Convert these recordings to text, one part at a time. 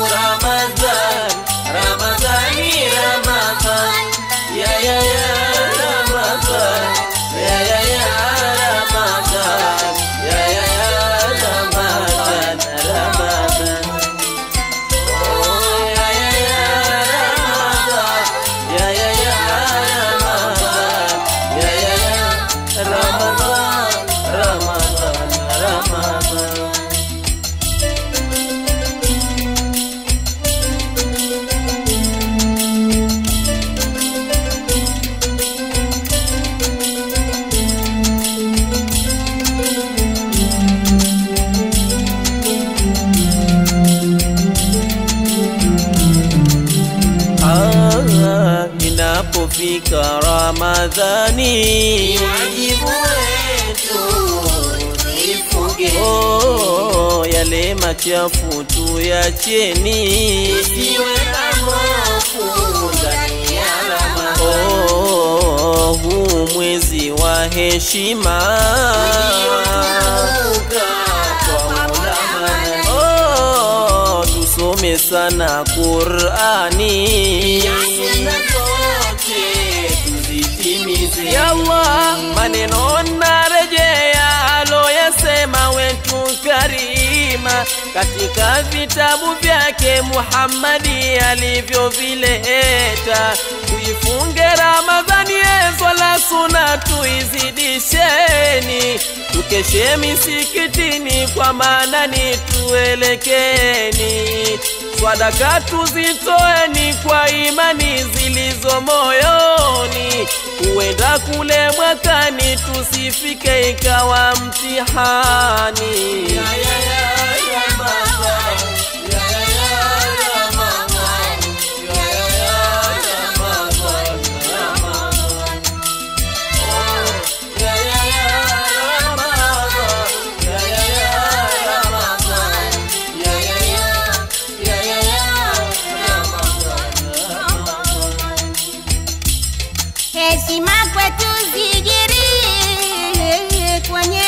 رمضان رمضاني رمضان يا يا يا رمضان يا يا يا رمضان يا يا يا رمضان رمضان يا يا يا رمضان يا يا يا رمضان يا يا يا رمضان رمضان رمضان Inapofika Ramadhani wajibu wetu tuifuge, yale machafu tuyacheni, tusiwe hamofu ndani ya Ramadhani. Huu mwezi wa heshima tusome sana Qur'ani ya Allah, maneno narejea aloyasema wetu Karima katika vitabu vyake Muhammadi alivyovileta. Tuifunge Ramadhani swala sunna tuizidisheni, tukeshe misikitini kwa maana ni tuelekeni, sadaka tuzitoeni kwa imani zilizo moyoni, uenda kule mwakani tusifike ikawa mtihani. Ya ya ya Ramadhani ya ya Ramadhani ya ya Ramadhani ya ya Ramadhani ya ya Ramadhani ya ya Ramadhani. Heshima kwetu zigiri kwenye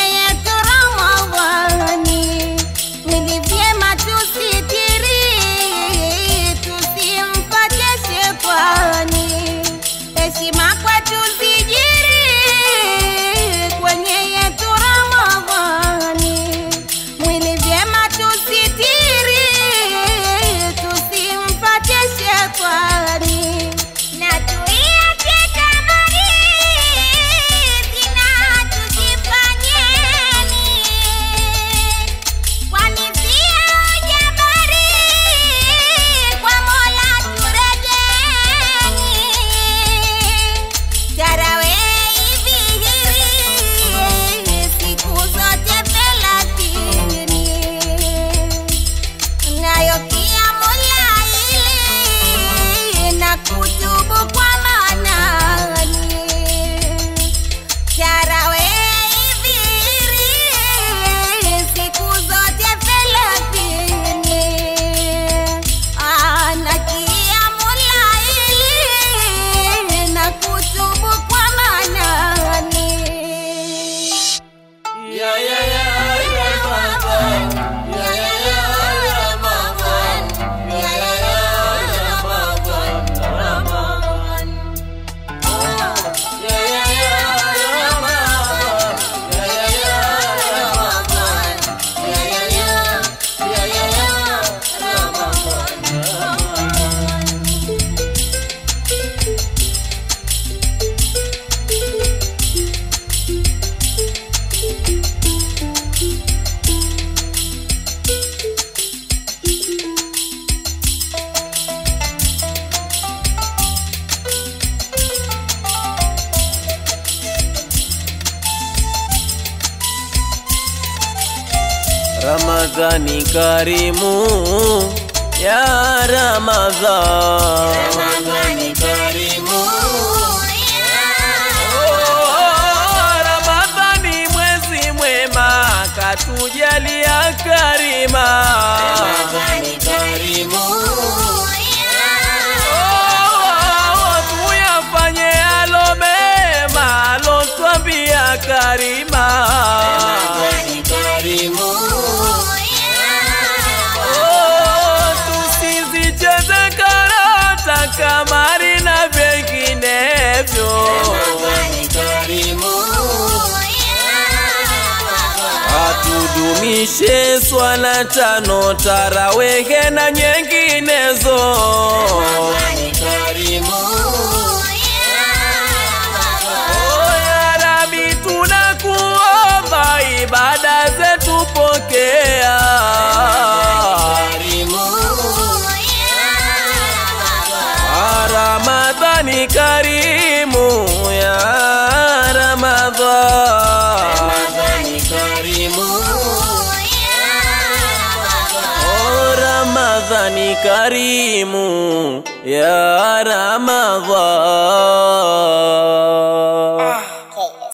Ramadhani Karimu ya Ramadhan, Ramadhani Karimu ya Ramadhani, mwezi mwema katujalia Karima, Ramadhani Karimu ya tuyafanye alo mema alotwambia Karima, Ramadhani Karimu. kamari na vinginevyo. Ramadhani Karimu, atudumishe swala tano, tarawehe na nyinginezo. Ramadhani Karimu, ya Rabbi tunakuomba ibada zetu pokea. Ramadhani Karimu, ya Ramadhani. Ramadhani Karimu, ya Ramadhani. Oh, Ramadhani Karimu, ya Ramadhani.